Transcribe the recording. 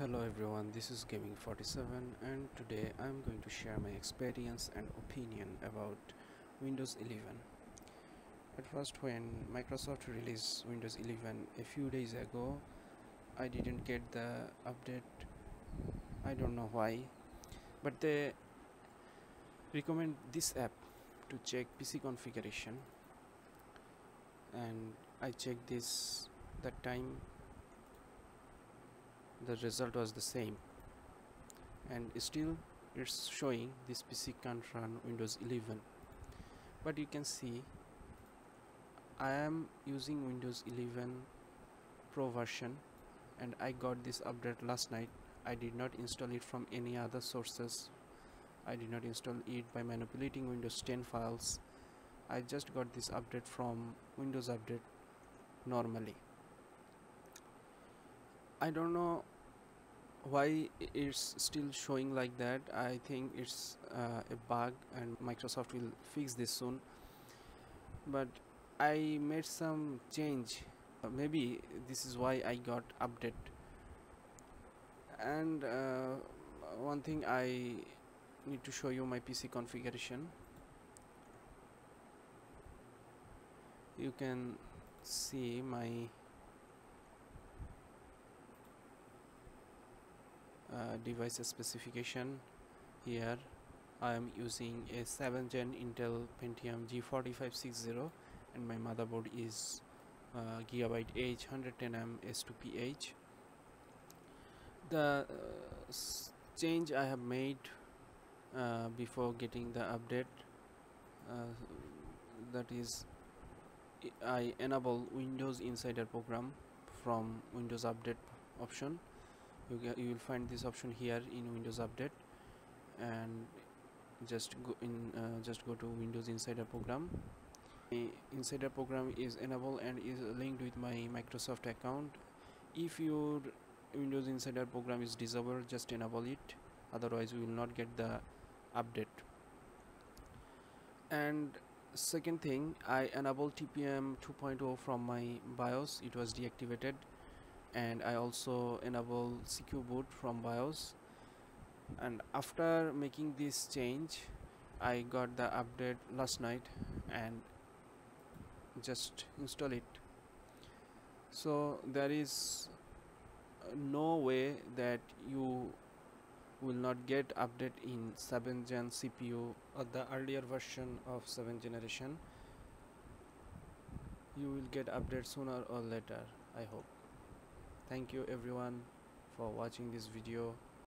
Hello everyone, this is Gaming47 and today I am going to share my experience and opinion about Windows 11. At first, when Microsoft released Windows 11 a few days ago, I didn't get the update. I don't know why, but they recommend this app to check PC configuration, and I checked this that time. The result was the same, and still it's showing this PC can't run Windows 11. But you can see I am using Windows 11 Pro version, and I got this update last night. I did not install it from any other sources. I did not install it by manipulating Windows 10 files. I just got this update from Windows Update normally. I don't know why it's still showing like that. I think it's a bug and Microsoft will fix this soon, but I made some change. Maybe this is why I got update. And one thing I need to show you, my PC configuration. You can see my device specification. Here I am using a 7th gen Intel Pentium G4560 and my motherboard is Gigabyte H110M S2PH. The change I have made before getting the update, that is, I enable Windows Insider program from Windows Update option. You will find this option here in Windows Update, and just go to Windows Insider program. The Insider program is enabled and is linked with my Microsoft account. If your Windows Insider program is disabled, just enable it, otherwise you will not get the update. And second thing, I enabled TPM 2.0 from my BIOS. It was deactivated. And I also enable secure boot from BIOS, and after making this change I got the update last night and just install it. So there is no way that you will not get update in 7th gen CPU or the earlier version of 7th generation. You will get update sooner or later, I hope. Thank you everyone for watching this video.